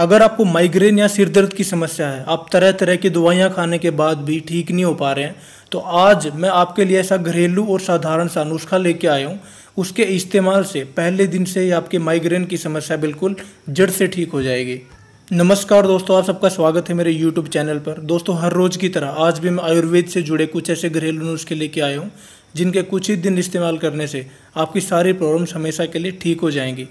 अगर आपको माइग्रेन या सिर दर्द की समस्या है, आप तरह तरह की दवाइयाँ खाने के बाद भी ठीक नहीं हो पा रहे हैं, तो आज मैं आपके लिए ऐसा घरेलू और साधारण सा नुस्खा लेके आया हूँ। उसके इस्तेमाल से पहले दिन से ही आपके माइग्रेन की समस्या बिल्कुल जड़ से ठीक हो जाएगी। नमस्कार दोस्तों, आप सबका स्वागत है मेरे YouTube चैनल पर। दोस्तों, हर रोज़ की तरह आज भी मैं आयुर्वेद से जुड़े कुछ ऐसे घरेलू नुस्खे लेके आया हूँ जिनके कुछ ही दिन इस्तेमाल करने से आपकी सारी प्रॉब्लम्स हमेशा के लिए ठीक हो जाएंगी।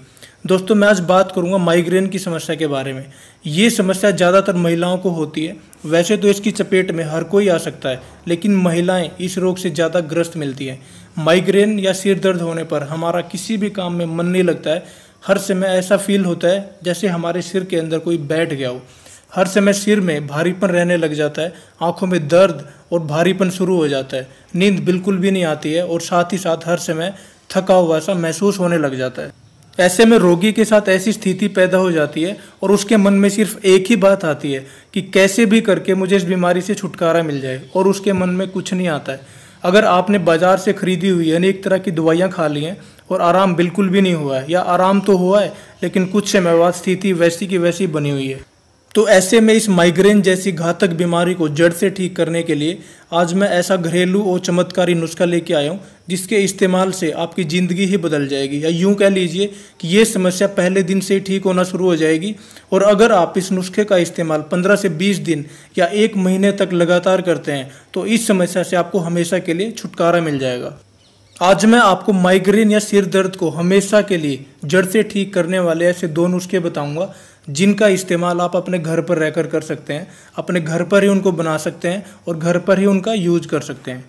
दोस्तों, मैं आज बात करूँगा माइग्रेन की समस्या के बारे में। ये समस्या ज़्यादातर महिलाओं को होती है। वैसे तो इसकी चपेट में हर कोई आ सकता है, लेकिन महिलाएं इस रोग से ज़्यादा ग्रस्त मिलती हैं। माइग्रेन या सिर दर्द होने पर हमारा किसी भी काम में मन नहीं लगता है। हर समय ऐसा फील होता है जैसे हमारे सिर के अंदर कोई बैठ गया हो। हर समय सिर में भारीपन रहने लग जाता है, आंखों में दर्द और भारीपन शुरू हो जाता है, नींद बिल्कुल भी नहीं आती है और साथ ही साथ हर समय थका हुआ सा महसूस होने लग जाता है। ऐसे में रोगी के साथ ऐसी स्थिति पैदा हो जाती है और उसके मन में सिर्फ एक ही बात आती है कि कैसे भी करके मुझे इस बीमारी से छुटकारा मिल जाए, और उसके मन में कुछ नहीं आता है। अगर आपने बाज़ार से खरीदी हुई अनेक तरह की दवाइयाँ खा ली हैं और आराम बिल्कुल भी नहीं हुआ है, या आराम तो हुआ है लेकिन कुछ समय बाद स्थिति वैसी की वैसी बनी हुई है, तो ऐसे में इस माइग्रेन जैसी घातक बीमारी को जड़ से ठीक करने के लिए आज मैं ऐसा घरेलू और चमत्कारी नुस्खा लेके आया हूँ जिसके इस्तेमाल से आपकी ज़िंदगी ही बदल जाएगी, या यूँ कह लीजिए कि ये समस्या पहले दिन से ही ठीक होना शुरू हो जाएगी। और अगर आप इस नुस्खे का इस्तेमाल 15 से 20 दिन या एक महीने तक लगातार करते हैं तो इस समस्या से आपको हमेशा के लिए छुटकारा मिल जाएगा। आज मैं आपको माइग्रेन या सिर दर्द को हमेशा के लिए जड़ से ठीक करने वाले ऐसे दो नुस्खे बताऊंगा जिनका इस्तेमाल आप अपने घर पर रहकर कर सकते हैं, अपने घर पर ही उनको बना सकते हैं और घर पर ही उनका यूज कर सकते हैं।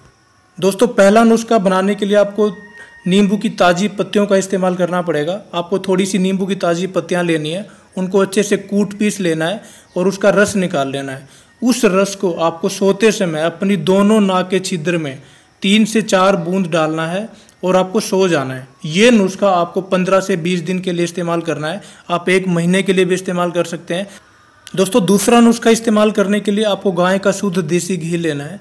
दोस्तों, पहला नुस्खा बनाने के लिए आपको नींबू की ताज़ी पत्तियों का इस्तेमाल करना पड़ेगा। आपको थोड़ी सी नींबू की ताज़ी पत्तियाँ लेनी है, उनको अच्छे से कूट पीस लेना है और उसका रस निकाल लेना है। उस रस को आपको सोते समय अपनी दोनों नाक के छिद्र में 3 से 4 बूंद डालना है और आपको सो जाना है। ये नुस्खा आपको 15 से 20 दिन के लिए इस्तेमाल करना है। आप एक महीने के लिए भी इस्तेमाल कर सकते हैं। दोस्तों, दूसरा नुस्खा इस्तेमाल करने के लिए आपको गाय का शुद्ध देसी घी लेना है।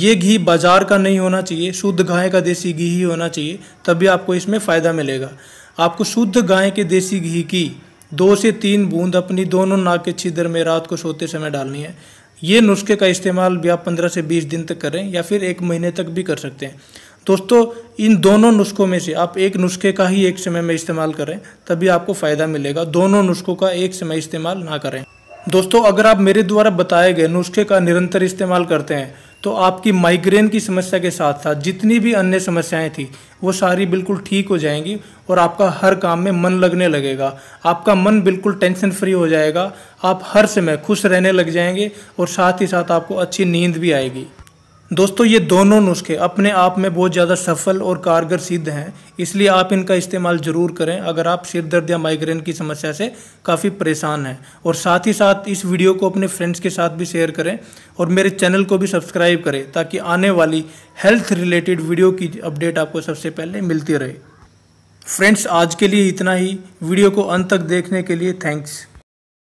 ये घी बाज़ार का नहीं होना चाहिए, शुद्ध गाय का देसी घी ही होना चाहिए, तभी आपको इसमें फ़ायदा मिलेगा। आपको शुद्ध गाय के देसी घी की 2 से 3 बूंद अपनी दोनों नाक के छिद्र में रात को सोते समय डालनी है। ये नुस्खे का इस्तेमाल भी आप 15 से 20 दिन तक करें या फिर एक महीने तक भी कर सकते हैं। दोस्तों, इन दोनों नुस्खों में से आप एक नुस्खे का ही एक समय में इस्तेमाल करें, तभी आपको फ़ायदा मिलेगा। दोनों नुस्खों का एक समय इस्तेमाल ना करें। दोस्तों, अगर आप मेरे द्वारा बताए गए नुस्खे का निरंतर इस्तेमाल करते हैं तो आपकी माइग्रेन की समस्या के साथ साथ जितनी भी अन्य समस्याएं थी वो सारी बिल्कुल ठीक हो जाएंगी और आपका हर काम में मन लगने लगेगा। आपका मन बिल्कुल टेंशन फ्री हो जाएगा, आप हर समय खुश रहने लग जाएंगे और साथ ही साथ आपको अच्छी नींद भी आएगी। दोस्तों, ये दोनों नुस्खे अपने आप में बहुत ज़्यादा सफल और कारगर सिद्ध हैं, इसलिए आप इनका इस्तेमाल ज़रूर करें अगर आप सिर दर्द या माइग्रेन की समस्या से काफ़ी परेशान हैं। और साथ ही साथ इस वीडियो को अपने फ्रेंड्स के साथ भी शेयर करें और मेरे चैनल को भी सब्सक्राइब करें ताकि आने वाली हेल्थ रिलेटेड वीडियो की अपडेट आपको सबसे पहले मिलती रहे। फ्रेंड्स, आज के लिए इतना ही। वीडियो को अंत तक देखने के लिए थैंक्स।